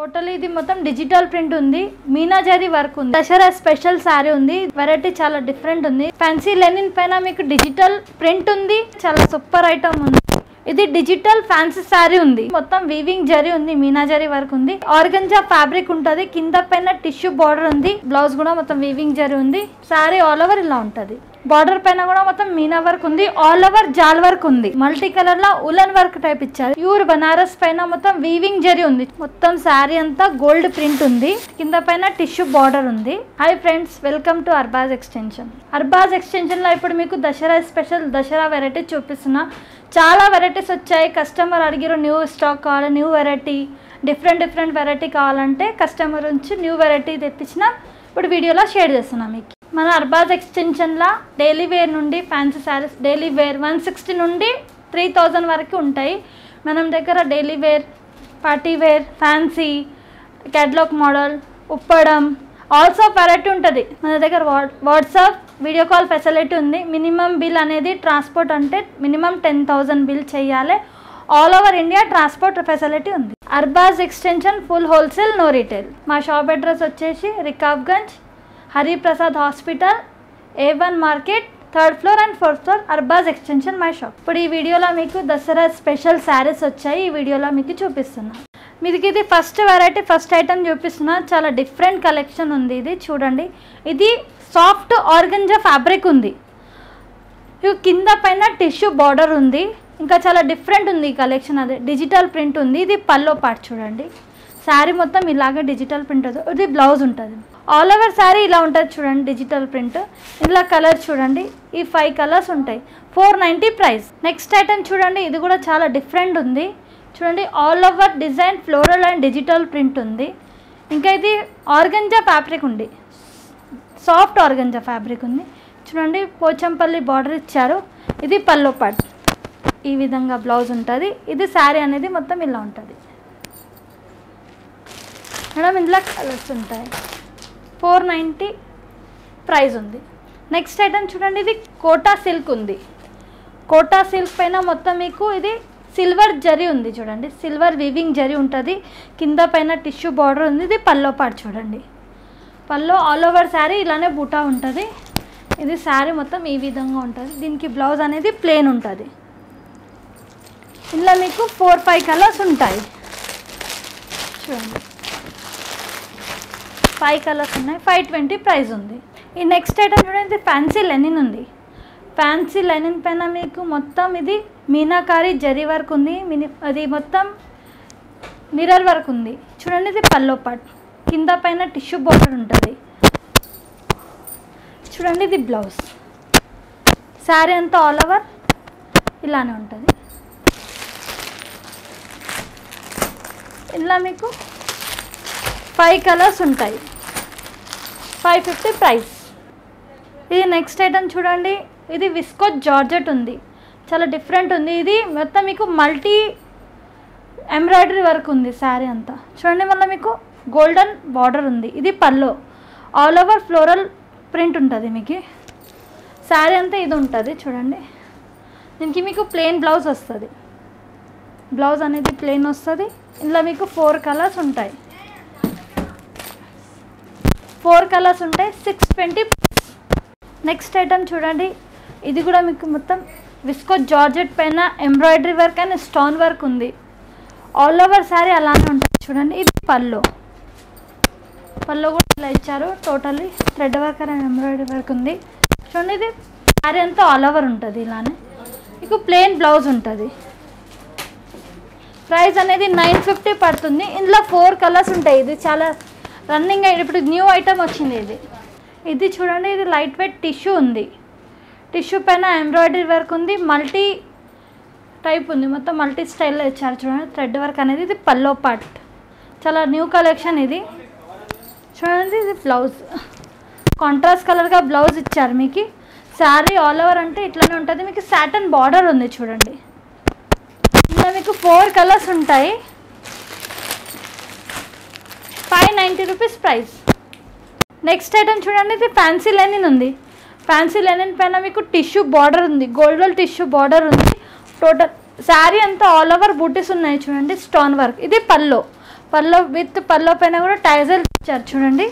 Total इदी मोत्तम digital print उंदी, मीनाजरी वर्क उंदी, दशहरा स्पेशल सारी उंदी, वैरायटी చాలా डिफरेंट उंदी। फैंसी లెనిన్ పైన మీకు డిజిటల్ ప్రింట్ ఉంది, చాలా సూపర్ ఐటమ్ ఉంది। ఇది డిజిటల్ ఫ్యాన్సీ సారీ ఉంది, మొత్తం వీవింగ్ జరీ ఉంది, మీనాజరీ వర్క్ ఉంది, ఆర్గంజా ఫ్యాబ్రిక్ ఉంటది, కింద పైన టిష్యూ బోర్డర్ ఉంది, బ్లౌజ్ కూడా మొత్తం వీవింగ్ జరీ ఉంది, సారీ ఆల్ ఓవర్ ఇలా ఉంటది। बॉर्डर पैन मतलब मीना वर्क ऑल ओवर जाल वर्क मल्टी कलर ला उलन वर्क टाइप इच्छा प्यूर बनारस पैन मतलब वीविंग जरी मतलब सारी अंता गोल्ड प्रिंट किंदा पैन टिश्यू बॉर्डर उंदी। Hi friends, welcome to Arbaz extension. Arbaz extension ला इप्पुडु मीकु दशहरा स्पेशल दशहरा वेरायटी चूपिस्तुन्ना। चाला वेरायटीस वच्चायि, कस्टमर अडिगिरु न्यू स्टॉक कावाला, new variety different different variety कावालंटे कस्टमर नुंचि न्यू वेरायटी तेप्पिंचिना इप्पुडु वीडियोला शेर चेस्तुन्ना। मीकु मन अर्बाज एक्सटेंशन ला डेली वेर नुंडी फैंसी सारीस डेली वेर 160 नुंडी 3000 वरकु उंटाई। मनम दग्गर daily wear, party wear, fancy, catalogue model, उप्पडम आल्सो वैरायटी उंटदी। मन दग्गर व्हाट्सएप वीडियो कॉल फैसिलिटी उंदी। मिनिमम बिल अनेदी ट्रांसपोर्ट अंटे मिनिमम 10000 बिल चेयाले। All over India transport facility ఉంది। Arbaz extension full wholesale no retail. మా షాప్ అడ్రస్ వచ్చేసి రికాబ్ Ganj, Hariprasad hospital, A1 market, 3rd floor and 4th floor, Arbaz extension my shop. ఇప్పుడు ఈ వీడియోలో మీకు దసరా స్పెషల్ శారీస్ వచ్చాయి, ఈ వీడియోలో మీకు చూపిస్తున్నా। మీకు ఇది ఫస్ట్ వెరైటీ, ఫస్ట్ ఐటమ్ చూపిస్తున్నా। చాలా డిఫరెంట్ కలెక్షన్ ఉంది। ఇది చూడండి, ఇది సాఫ్ట్ ఆర్గంజా ఫ్యాబ్రిక్ ఉంది, కింద పైన టిష్యూ బార్డర్ ఉంది, इंका चाला डिफरेंट उंदी कलेक्शन। अदे डिजिटल प्रिंट उंदी, इदी पल्लो पार्ट चूडंडी। सारी मोत्तम इलागा डिजिटल प्रिंट उंटदी, इदी ब्लाउज उंटदी, आल ओवर सारी इला उंटदी चूडंडी डिजिटल प्रिंट। इंदुलो कलर चूडंडी, ई 5 कलर्स उंटाई, 490 प्राइस। नेक्स्ट आइटम चूडंडी, इदी कूडा चाला डिफरेंट उंदी चूडंडी। All over design floral and digital print उंदी। इंका इदी आर्गंजा फैब्रिक उंदी, साफ्ट आर्गंजा फैब्रिक उंदी चूडंडी। Pochampally border इच्चारु, इदी pallu part. ఈ విధంగా బ్లౌజ్ ఉంటది, ఇది సారీ అనేది మొత్తం ఇలా ఉంటది మేడం। ఇందులో కలర్స్ ఉంటాయి, 490 ప్రైస్ ఉంది। నెక్స్ట్ ఐటమ్ చూడండి, ఇది కోటా సిల్క్ ఉంది। కోటా సిల్క్ పైన మొత్తం మీకు ఇది సిల్వర్ జరీ ఉంది చూడండి, సిల్వర్ వీవింగ్ జరీ ఉంటది, కింద పైన టిష్యూ బార్డర్ ఉంది, ఇది పల్లో పార్ట్ చూడండి। పల్లో ఆల్ ఓవర్ సారీ ఇలానే బూటా ఉంటది, ఇది సారీ మొత్తం ఈ విధంగా ఉంటది, దీనికి బ్లౌజ్ అనేది ప్లేన్ ఉంటది। इनला 4-5 कलर्स उंटाई चूडंडी, 5 कलर्स उन्नाई, 520 प्राइस उंदी। ई नेक्स्ट आइटम चूडंडी, फैंसी లెనిన్ उंदी। फैंसी లెనిన్ पैन मीकु मोत्तम इदी मीनाकारी जरी वर्क उंदी, अदि मोत्तम मिरर वर्क उंदी चूडंडी। इदी पल्लो पार्ट, किंद पैन टिश्यू बॉर्डर उंटदी चूडंडी। इदी ब्लौज, सारी अंता आल ओवर इलाने उंटदी। इला 5 कलर्स उंटाई, 550 प्राइस। इदी नेक्स्ट आइटम चूडंडी, इदी विस्को जॉर्जेट उंदी, चाला डिफरेंट उंदी। इदी मोत्तम मीकु मल्टी एम्ब्राइडरी वर्क उंदी सारी अंता चूडंडी। मल्ल मीकु गोल्डन बॉर्डर उंदी, इदी pallu, all over floral print उंटदी। मीकु सारी अंता इदी उंटदी चूडंडी। दीनिकी मीकु प्लेन ब्लाउज वस्तदी, ब्लाउज अनेदी प्लेन वस्तदी। इला 4 कलर्स उंटाई, 4 कलर्स उंटाई, 620। नेक्स्ट आइटम चूडंडी, इदी कूडा मीकु मोत्तम विस्को जॉर्जेट पैन embroidery work and stone work उंदी, ऑल ओवर सारी अलाने उंटदी चूडंडी। इदी पल्लो, पल्लो कूडा इला इच्चारु, totally thread work and embroidery work उंदी चूडंडी। इदी सारी अंता ऑल ओवर उंटदी, इलाने मीकु प्लेन ब्लाउज उंटदी। प्राइस अनेदी 950 पड़ुतुंदी। इंदुलो 4 कलर्स उंटाई, इदी चाला रन्निंग। इप्पुडु न्यू आइटम वच्चिंदी, इदी इदी चूडंडी। इदी लाइट वेट टिश्यू उंदी, टिश्यू पैन एम्ब्राइडरी वर्क उंदी, मल्टी टाइप उंदी, मोत्तम मल्टी स्टाइल लो इच्चारु चूडंडी, थ्रेड वर्क अनेदी। इदी पल्लो पार्ट, चाला न्यू कलेक्शन इदी चूडंडी। इदी ब्लाउज, कांट्रास्ट कलर का ब्लाउज इच्चारु मीकी। सारी ऑल ओवर अंटे इట్లానే ఉంటది, మీకు సాటన్ బార్డర్ ఉంది చూడండి। మీకు 4 కలర్స్ ఉంటాయి, 590 రూపీస్ ప్రైస్। నెక్స్ట్ ఐటమ్ చూడండి, ఇది ఫ్యాన్సీ లెనిన్ ఉంది। ఫ్యాన్సీ లెనిన్ పైన మీకు టిష్యూ బార్డర్ ఉంది, గోల్డన్ టిష్యూ బార్డర్ ఉంది, టోటల్ సారీ అంతా ఆల్ ఓవర్ బూటీస్ ఉన్నాయి చూడండి, స్టోన్ వర్క్। ఇది పల్లో, పల్లో విత్ పల్లో పైన కూడా టైజల్ ఇచ్చారు చూడండి.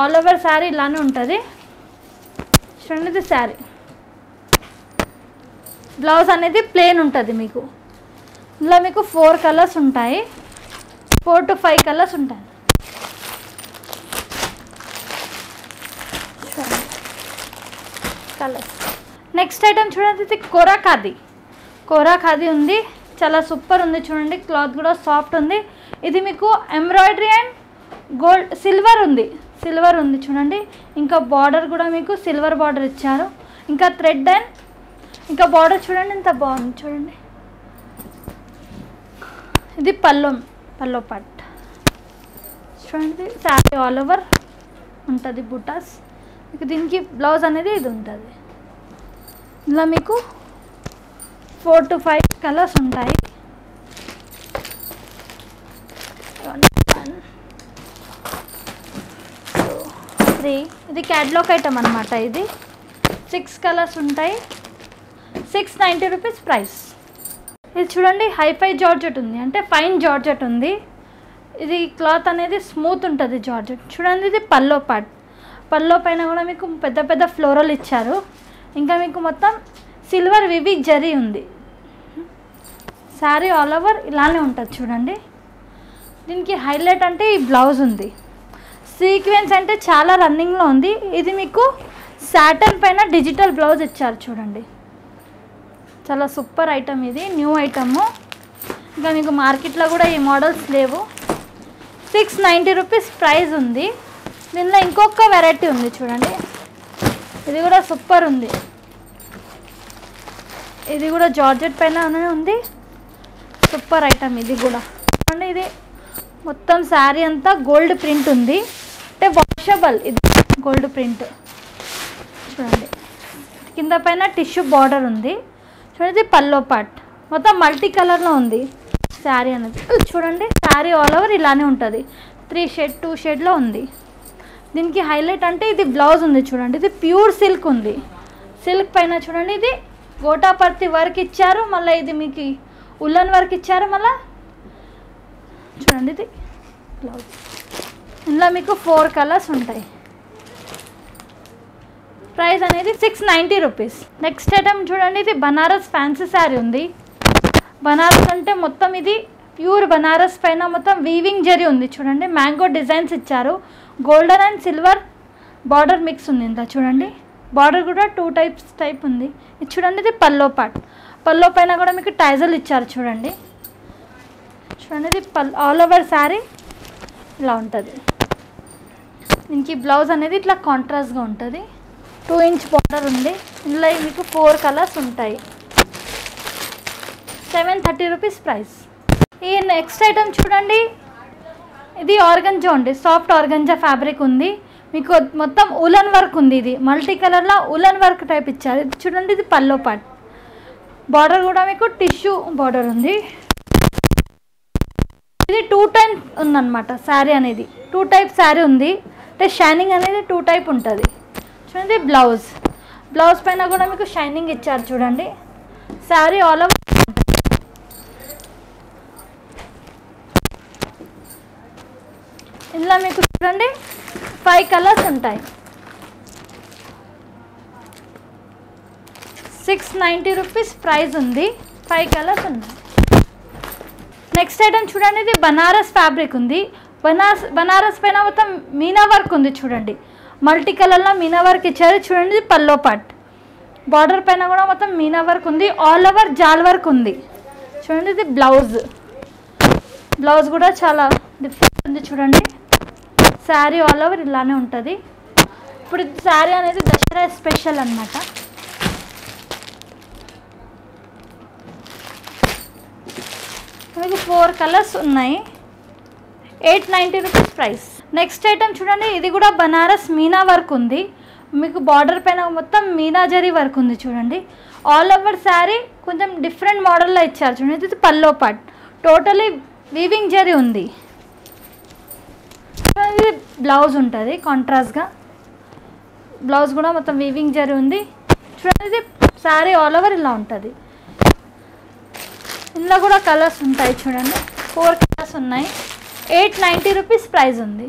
ఆల్ ఓవర్ సారీ ఇలానే ఉంటుంది చూడండి. ఇది సారీ, బ్లౌజ్ అనేది ప్లేన్ ఉంటుంది మీకు. ఇందులో మీకు 4 కలర్స్ ఉంటాయి, 4 to 5 కలర్స్ ఉంటాయి. నెక్స్ట్ ఐటమ్ చూడండి, ఇది కోరా ఖాదీ. కోరా ఖాదీ ఉంది, చాలా సూపర్ ఉంది చూడండి. క్లాత్ కూడా సాఫ్ట్ ఉంది. ఇది మీకు ఎంబ్రాయిడరీ అండ్ గోల్డ్ సిల్వర్ ఉంది, సిల్వర్ ఉంది చూడండి. ఇంకా బార్డర్ కూడా మీకు సిల్వర్ బార్డర్ ఇచ్చారు. ఇంకా థ్రెడ్ అండ్ ఇంకా బార్డర్ చూడండి ఎంత బాగుంది చూడండి. ఇది పల్లో పట్ చూడండి. శారీ ఆల్ ఓవర్ ఉంటుంది బుటాస్. దీనికి బ్లౌజ్ అనేది ఇది ఉంటుంది. ఇలా మీకు 4 to 5 కలర్స్ ఉంటాయి. ఇది క్యాటలాగ్ ఐటమ్ అనమాట. ఇది 6 కలర్స్ ఉంటాయి. 690 రూపీస్ ప్రైస్. ఇది చూడండి హైఫై జార్జెట్ ఉంది, అంటే ఫైన్ జార్జెట్ ఉంది. ఇది క్లాత్ అనేది స్మూత్ ఉంటుంది జార్జెట్ చూడండి. ఇది పల్లో పాట్. పల్లో పైన కూడా మీకు పెద్ద పెద్ద ఫ్లోరల్ ఇచ్చారు. ఇంకా మీకు మొత్తం సిల్వర్ వివి జరీ ఉంది. శారీ ఆల్ ఓవర్ ఇలానే ఉంటుంది చూడండి. దీనికి హైలైట్ అంటే ఈ బ్లౌజ్ ఉంది. సీక్వెన్స్ అంటే చాలా రన్నింగ్లో ఉంది. ఇది మీకు శాటన్ పైన డిజిటల్ బ్లౌజ్ ఇచ్చారు చూడండి. చాలా సూపర్ ఐటమ్, ఇది న్యూ ఐటము. ఇంకా మీకు మార్కెట్లో కూడా ఈ మోడల్స్ లేవు. 690 రూపీస్ ప్రైస్ ఉంది. దీనిలో ఇంకొక వెరైటీ ఉంది చూడండి. ఇది కూడా సూపర్ ఉంది. ఇది కూడా జార్జెట్ పైన ఉంది. సూపర్ ఐటమ్ ఇది కూడా చూడండి. ఇది మొత్తం శారీ అంతా గోల్డ్ ప్రింట్ ఉంది, అంటే వాషబుల్. ఇది గోల్డ్ ప్రింట్ చూడండి. కింద పైన టిష్యూ బార్డర్ ఉంది చూడండి. ఇది పల్లో పాట్ మొత్తం మల్టీ కలర్లో ఉంది శారీ అనేది చూడండి. శారీ ఆల్ ఓవర్ ఇలానే ఉంటుంది. 3 షేడ్ 2 షేడ్లో ఉంది. దీనికి హైలైట్ అంటే ఇది బ్లౌజ్ ఉంది చూడండి. ఇది ప్యూర్ సిల్క్ ఉంది. సిల్క్ పైన చూడండి ఇది గోటాపర్తి వర్క్ ఇచ్చారు. మళ్ళీ ఇది మీకు ఉల్లన్ వర్క్ ఇచ్చారు. మళ్ళీ చూడండి ఇది బ్లౌజ్. ఇందులో మీకు 4 కలర్స్ ఉంటాయి. ప్రైస్ అనేది 690 రూపీస్. నెక్స్ట్ ఐటమ్ చూడండి, ఇది బనారస్ ఫ్యాన్సీ శారీ ఉంది. బనారస్ అంటే మొత్తం ఇది ప్యూర్ బనారస్ పైన మొత్తం వీవింగ్ జరీ ఉంది చూడండి. మ్యాంగో డిజైన్స్ ఇచ్చారు. Golden and silver border mix ఉంది ఇంత చూడండి. బార్డర్ కూడా 2 టైప్స్ ఉంది. ఇది చూడండి ఇది పల్లో పాట్. పల్లో పైన కూడా మీకు టైజల్ ఇచ్చారు చూడండి. చూడండి ఇది ఆల్ ఓవర్ శారీ ఇలా ఉంటుంది. దీనికి బ్లౌజ్ అనేది ఇట్లా కాంట్రాస్ట్గా ఉంటుంది. 2 ఇంచ్ బార్డర్ ఉంది. ఇందులో మీకు 4 కలర్స్ ఉంటాయి. 730 రూపీస్ ప్రైస్. ఈ నెక్స్ట్ ఐటమ్ చూడండి, ఇది ఆర్గంజా ఉంది. సాఫ్ట్ ఆర్గంజా ఫ్యాబ్రిక్ ఉంది. మీకు మొత్తం ఉలన్ వర్క్ ఉంది. ఇది మల్టీ కలర్లో ఉలన్ వర్క్ టైప్ ఇచ్చారు. ఇది చూడండి ఇది పల్లో పాట్. బార్డర్ కూడా మీకు టిష్యూ బార్డర్ ఉంది. ఇది 2 టైప్ ఉందన్నమాట శారీ అనేది. 2 టైప్ శారీ ఉంది, అంటే షైనింగ్ అనేది 2 టైప్ ఉంటుంది చూడండి. బ్లౌజ్ పైన కూడా మీకు షైనింగ్ ఇచ్చారు చూడండి. Sari all over. ఇందులో మీకు చూడండి 5 కలర్స్ ఉంటాయి. 690 రూపీస్ ప్రైస్ ఉంది. 5 కలర్స్ ఉన్నాయి. నెక్స్ట్ ఐటమ్ చూడండి, ఇది బనారస్ ఫ్యాబ్రిక్ ఉంది. బనారస్ పైన మొత్తం మీనా వర్క్ ఉంది చూడండి. మల్టీ కలర్లో మీనా వర్క్ ఇచ్చారు చూడండి. ఇది పల్లో పాట్. బార్డర్ పైన కూడా మొత్తం మీనా వర్క్ ఉంది. ఆల్ ఓవర్ జాల్ వర్క్ ఉంది చూడండి. ఇది బ్లౌజ్. కూడా చాలా డిఫరెంట్ ఉంది చూడండి. శారీ ఆల్ ఓవర్ ఇలానే ఉంటుంది. ఇప్పుడు ఇది శారీ అనేది దసరా స్పెషల్ అన్నమాట. మీకు 4 కలర్స్ ఉన్నాయి. 890 రూపీస్ ప్రైస్. నెక్స్ట్ ఐటమ్ చూడండి, ఇది కూడా బనారస్ మీనా వర్క్ ఉంది. మీకు బార్డర్ పైన మొత్తం మీనా జరీ వర్క్ ఉంది చూడండి. ఆల్ ఓవర్ శారీ కొంచెం డిఫరెంట్ మోడల్లో ఇచ్చారు చూడండి. ఇది pallu part. Totally weaving zari ఉంది. ఇది బ్లౌజ్ ఉంటుంది కాంట్రాస్ట్గా. బ్లౌజ్ కూడా మొత్తం వీవింగ్ జరీ ఉంది చూడండి. ఇది శారీ ఆల్ ఓవర్ ఇలా ఉంటుంది. ఇందులో కూడా కలర్స్ ఉంటాయి చూడండి. 4 కలర్స్ ఉన్నాయి. 890 rupees price undi.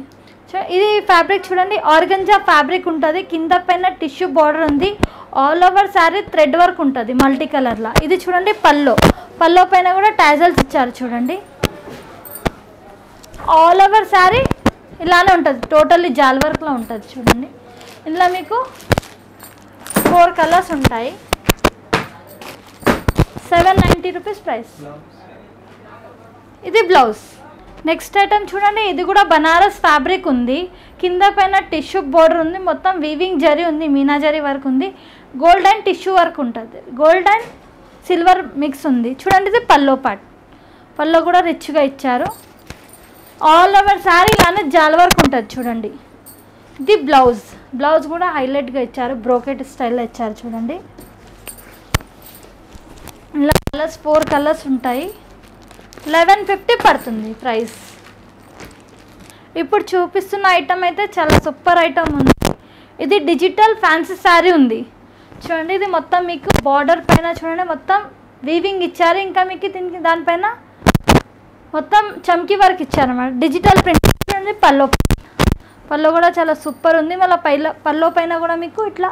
ఇది ఫ్యాబ్రిక్ చూడండి, ఆర్గంజా ఫ్యాబ్రిక్ ఉంటుంది, కింద పైన టిష్యూ బార్డర్ ఉంది, all over sari thread work ఉంటుంది మల్టీ కలర్లా. ఇది చూడండి పల్లో, పల్లో పైన కూడా టాజల్స్ ఇచ్చారు చూడండి. ఆల్ ఓవర్ సారీ ఇలానే ఉంటుంది, టోటల్లీ జాల్ వర్క్లో ఉంటుంది చూడండి. ఇలా మీకు 4 కలర్స్ ఉంటాయి. 790 rupees ప్రైస్. ఇది బ్లౌజ్. నెక్స్ట్ ఐటమ్ చూడండి, ఇది కూడా బనారస్ ఫ్యాబ్రిక్ ఉంది, కింద పైన టిష్యూ బోర్డర్ ఉంది, మొత్తం వీవింగ్ జరీ ఉంది, మీనా జరీ వర్క్ ఉంది, గోల్డ్ అండ్ టిష్యూ వర్క్ ఉంటుంది, గోల్డ్ అండ్ సిల్వర్ మిక్స్ ఉంది చూడండి. ఇది పల్లో పార్ట్, పల్లో కూడా రిచ్గా ఇచ్చారు. ఆల్ ఓవర్ శారీ కానీ జాల్ వర్క్ ఉంటుంది చూడండి. ఇది బ్లౌజ్, బ్లౌజ్ కూడా హైలైట్గా ఇచ్చారు, బ్రోకెట్ స్టైల్లో ఇచ్చారు చూడండి. ఇలా కలర్స్ 4 కలర్స్ ఉంటాయి. 1150 పడుతుంది ప్రైస్. ఇప్పుడు చూపిస్తున్న ఐటమ్ అయితే చాలా సూపర్ ఐటమ్ ఉంది. ఇది డిజిటల్ ఫ్యాన్సీ శారీ ఉంది చూడండి. ఇది మొత్తం మీకు బార్డర్ పైన చూడండి మొత్తం వీవింగ్ ఇచ్చారు, ఇంకా మీకు దీనికి దానిపైన మొత్తం చమ్కీ వర్క్ ఇచ్చారు అన్నమాట, డిజిటల్ ప్రింట్ చూడండి. పల్లో, పల్లో కూడా చాలా సూపర్ ఉంది. మళ్ళీ పల్లో పైన కూడా మీకు ఇట్లా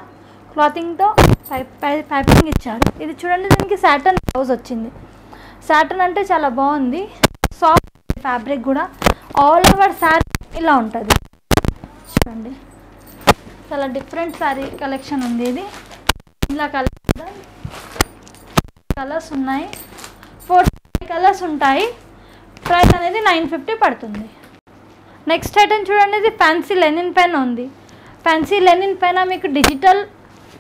క్లాతింగ్తో పైపింగ్ ఇచ్చారు. ఇది చూడండి, దీనికి శాటన్ బ్లౌజ్ వచ్చింది, సాటన్ అంటే చాలా బాగుంది, సాఫ్ట్ ఫ్యాబ్రిక్ కూడా. ఆల్ ఓవర్ శారీ ఇలా ఉంటుంది చూడండి, చాలా డిఫరెంట్ శారీ కలెక్షన్ ఉంది. ఇది ఇలా కలర్స్ ఉన్నాయి, 4 కలర్స్ ఉంటాయి. ప్రైస్ అనేది 950 పడుతుంది. నెక్స్ట్ ఐటమ్ చూడండి, ఇది ఫ్యాన్సీ లెనిన్ పెన్ ఉంది. ఫ్యాన్సీ లెనిన్ పైన మీకు డిజిటల్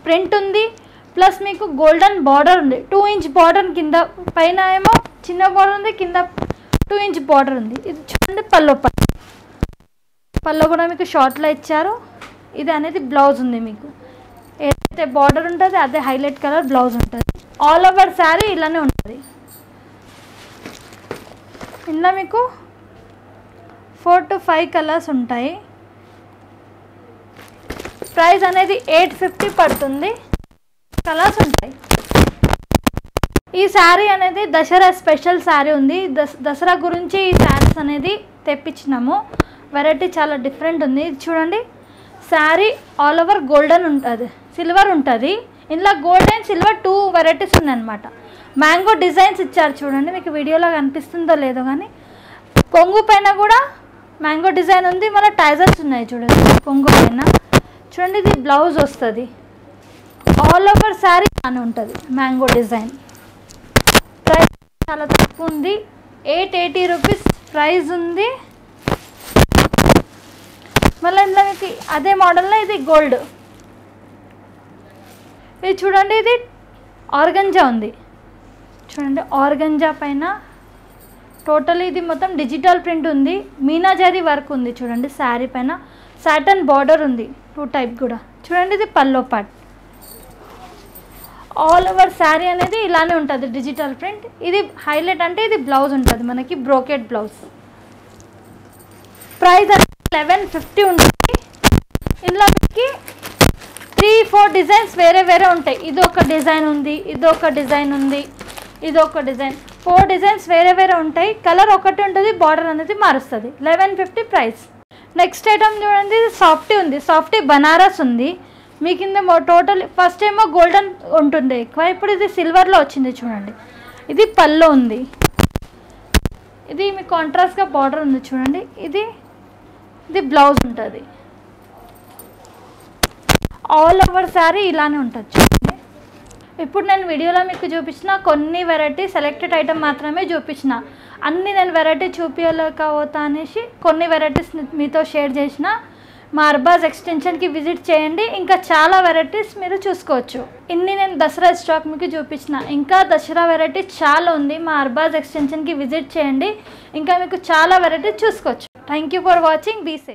ప్రింట్ ఉంది, ప్లస్ మీకు గోల్డెన్ బార్డర్ ఉంది, 2 inch బార్డర్, కింద పైన ఏమో చిన్న బార్డర్ ఉంది, కింద 2 inch బార్డర్ ఉంది. ఇది చూడండి పల్లో, పల్లో కూడా మీకు షార్ట్లో ఇచ్చారు. ఇది అనేది బ్లౌజ్ ఉంది, మీకు ఏదైతే బార్డర్ ఉంటుంది అదే హైలైట్ కలర్ బ్లౌజ్ ఉంటుంది. ఆల్ ఓవర్ శారీ ఇలానే ఉంటుంది. ఇలా మీకు 4 to 5 కలర్స్ ఉంటాయి. ప్రైస్ అనేది 850 పడుతుంది. కలర్స్ ఉంటాయి. ఈ శారీ అనేది దసరా స్పెషల్ శారీ ఉంది. దసరా గురించి ఈ శారీస్ అనేది తెప్పించినాము. వెరైటీ చాలా డిఫరెంట్ ఉంది. చూడండి శారీ ఆల్ ఓవర్ గోల్డెన్ ఉంటుంది, సిల్వర్ ఉంటుంది. ఇందులో గోల్డ్ అండ్ సిల్వర్ 2 వెరైటీస్ ఉన్నాయన్నమాట. మ్యాంగో డిజైన్స్ ఇచ్చారు చూడండి, మీకు వీడియోలో కనిపిస్తుందో లేదో కానీ. కొంగు పైన కూడా మ్యాంగో డిజైన్ ఉంది, మన టైజర్స్ ఉన్నాయి చూడండి కొంగు పైన. చూడండి ఇది బ్లౌజ్ వస్తుంది, ఆల్ ఓవర్ శారీ అని ఉంటుంది, మ్యాంగో డిజైన్. ప్రైస్ చాలా తక్కువ ఉంది, 880 rupees ప్రైస్ ఉంది. మళ్ళీ ఇందులో మీకు అదే మోడల్లో ఇది గోల్డ్. ఇది చూడండి, ఇది ఆర్గంజా ఉంది చూడండి. ఆర్గంజా పైన టోటల్ ఇది మొత్తం డిజిటల్ ప్రింట్ ఉంది, మీనా జరీ వర్క్ ఉంది చూడండి. శారీ పైన సాటన్ బార్డర్ ఉంది, 2 type కూడా చూడండి. ఇది pallu part. All over sari అనేది ఇలానే ఉంటుంది, డిజిటల్ ప్రింట్. ఇది హైలైట్ అంటే ఇది బ్లౌజ్ ఉంటుంది, మనకి బ్రోకెట్ బ్లౌజ్. ప్రైస్ అనేది 1150 ఉంటుంది. ఇందులో మనకి 3-4 డిజైన్స్ వేరే వేరే ఉంటాయి. ఇది ఒక డిజైన్ ఉంది, ఇది ఒక డిజైన్ ఉంది, ఇది ఒక డిజైన్, 4 డిజైన్స్ వేరే వేరే ఉంటాయి. కలర్ ఒకటి ఉంటుంది, బార్డర్ అనేది మారుస్తుంది. 1150 ప్రైస్. నెక్స్ట్ ఐటమ్ చూడండి, ఇది సాఫ్టీ ఉంది. సాఫ్టీ బనారస్ ఉంది, మీ కింద టోటల్ ఫస్ట్ ఏమో గోల్డెన్ ఉంటుంది ఎక్కువ, ఇప్పుడు ఇది సిల్వర్లో వచ్చింది చూడండి. ఇది పల్లో ఉంది, ఇది మీ కాంట్రాస్ట్గా బార్డర్ ఉంది చూడండి. ఇది బ్లౌజ్ ఉంటుంది. ఆల్ ఓవర్ శారీ ఇలానే ఉంటుంది చూడండి. ఇప్పుడు నేను వీడియోలో మీకు చూపించిన కొన్ని వెరైటీ సెలెక్టెడ్ ఐటమ్ మాత్రమే చూపించిన, అన్నీ నేను వెరైటీ చూపించలేకపోతా అనేసి కొన్ని వెరైటీస్ మీతో షేర్ చేసిన. మా అర్బాజ్ ఎక్స్టెన్షన్కి విజిట్ చేయండి, ఇంకా చాలా వెరైటీస్ మీరు చూసుకోవచ్చు. ఇన్ని నేను దసరా స్టాక్ మీకు చూపించిన, ఇంకా దసరా వెరైటీ చాలా ఉంది. మా అర్బాజ్ ఎక్స్టెన్షన్కి విజిట్ చేయండి, ఇంకా మీకు చాలా వెరైటీ చూసుకోవచ్చు. Thank you for watching. Be safe.